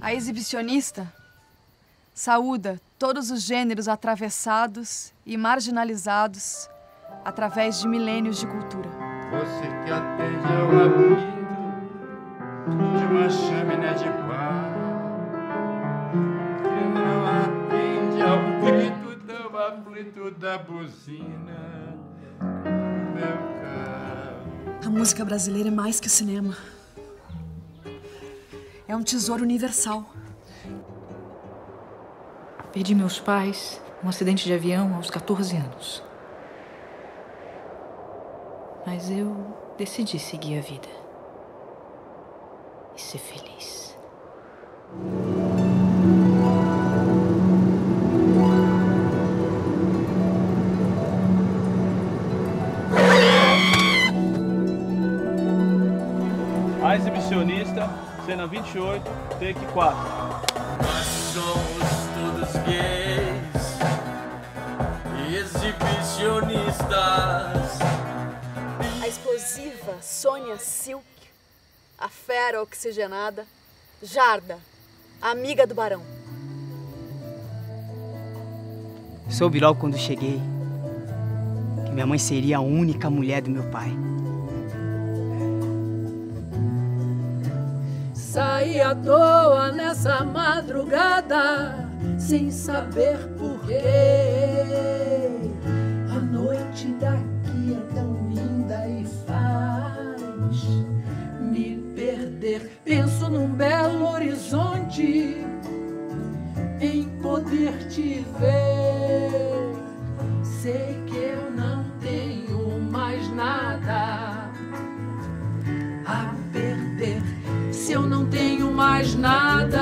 A exibicionista saúda todos os gêneros atravessados e marginalizados através de milênios de cultura. Você que atende ao apito de uma chaminé de pá, que não atende ao grito tão aflito da buzina. A música brasileira é mais que o cinema. É um tesouro universal. Perdi meus pais num acidente de avião aos 14 anos. Mas eu decidi seguir a vida e ser feliz. A Exibicionista, cena 28, take 4. Nós somos todos gays e exibicionistas. A explosiva Sônia Silk, a fera oxigenada, Jarda, amiga do Barão. Soube logo quando cheguei que minha mãe seria a única mulher do meu pai. Saí à toa nessa madrugada, sem saber porquê. A noite daqui é tão linda e faz me perder. Penso num belo horizonte, em poder te ver. Sei que eu não tenho mais nada a perder. Se eu não tenho mais nada